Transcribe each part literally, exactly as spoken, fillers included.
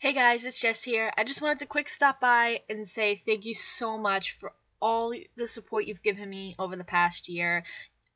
Hey guys, it's Jess here. I just wanted to quick stop by and say thank you so much for all the support you've given me over the past year.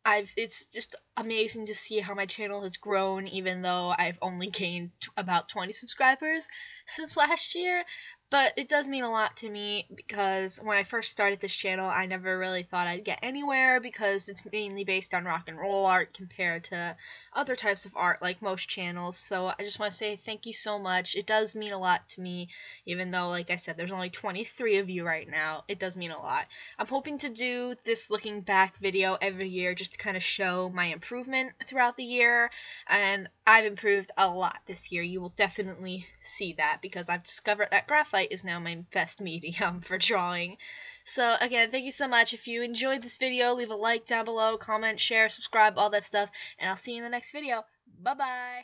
I've It's just amazing to see how my channel has grown, even though I've only gained t about twenty subscribers since last year. But it does mean a lot to me because when I first started this channel, I never really thought I'd get anywhere because it's mainly based on rock and roll art compared to other types of art like most channels. So I just want to say thank you so much. It does mean a lot to me, even though, like I said, there's only twenty-three of you right now. It does mean a lot. I'm hoping to do this looking back video every year just to kind of show my improvement throughout the year. And I've improved a lot this year. You will definitely see that because I've discovered that graphite is now my best medium for drawing. So again, thank you so much. If you enjoyed this video, leave a like down below, comment, share, subscribe, all that stuff, and I'll see you in the next video. Bye bye.